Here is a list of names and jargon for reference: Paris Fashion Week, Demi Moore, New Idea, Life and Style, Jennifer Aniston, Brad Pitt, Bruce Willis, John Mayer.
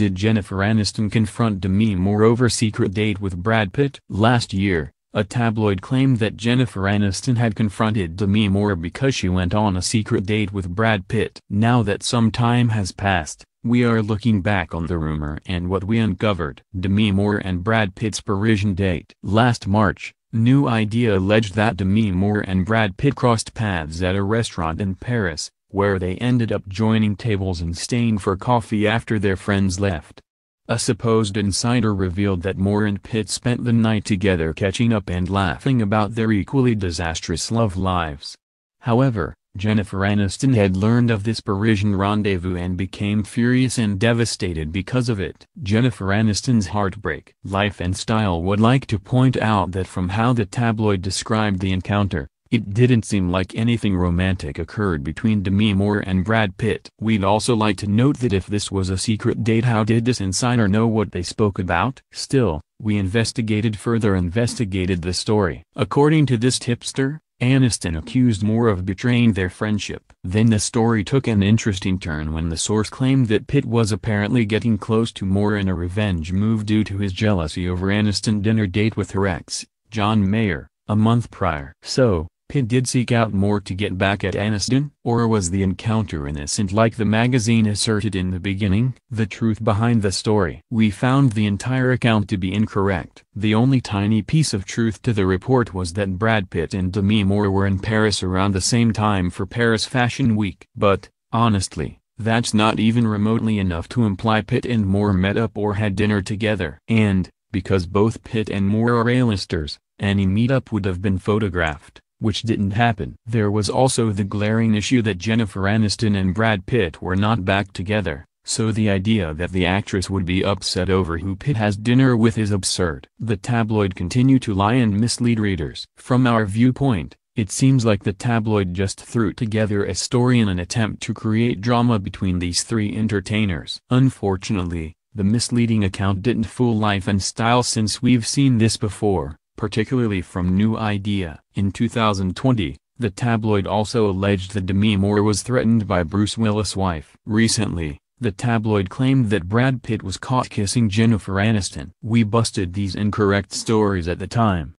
did Jennifer Aniston confront Demi Moore over secret date with Brad Pitt? Last year, a tabloid claimed that Jennifer Aniston had confronted Demi Moore because she went on a secret date with Brad Pitt. Now that some time has passed, we are looking back on the rumor and what we uncovered. Demi Moore and Brad Pitt's Parisian date. Last March, New Idea alleged that Demi Moore and Brad Pitt crossed paths at a restaurant in Paris, where they ended up joining tables and staying for coffee after their friends left. A supposed insider revealed that Moore and Pitt spent the night together catching up and laughing about their equally disastrous love lives. However, Jennifer Aniston had learned of this Parisian rendezvous and became furious and devastated because of it. Jennifer Aniston's heartbreak. Life and Style would like to point out that from how the tabloid described the encounter, it didn't seem like anything romantic occurred between Demi Moore and Brad Pitt. We'd also like to note that if this was a secret date, how did this insider know what they spoke about? Still, we investigated the story. According to this tipster, Aniston accused Moore of betraying their friendship. Then the story took an interesting turn when the source claimed that Pitt was apparently getting close to Moore in a revenge move due to his jealousy over Aniston's dinner date with her ex, John Mayer, a month prior. So, Pitt did seek out Moore to get back at Aniston? Or was the encounter innocent like the magazine asserted in the beginning? The truth behind the story. We found the entire account to be incorrect. The only tiny piece of truth to the report was that Brad Pitt and Demi Moore were in Paris around the same time for Paris Fashion Week. But, honestly, that's not even remotely enough to imply Pitt and Moore met up or had dinner together. And, because both Pitt and Moore are A-listers, any meetup would have been photographed, which didn't happen. There was also the glaring issue that Jennifer Aniston and Brad Pitt were not back together, so the idea that the actress would be upset over who Pitt has dinner with is absurd. The tabloid continue to lie and mislead readers. From our viewpoint, it seems like the tabloid just threw together a story in an attempt to create drama between these three entertainers. Unfortunately, the misleading account didn't fool Life and Style, since we've seen this before, particularly from New Idea. In 2020, the tabloid also alleged that Demi Moore was threatened by Bruce Willis' wife. Recently, the tabloid claimed that Brad Pitt was caught kissing Jennifer Aniston. We busted these incorrect stories at the time,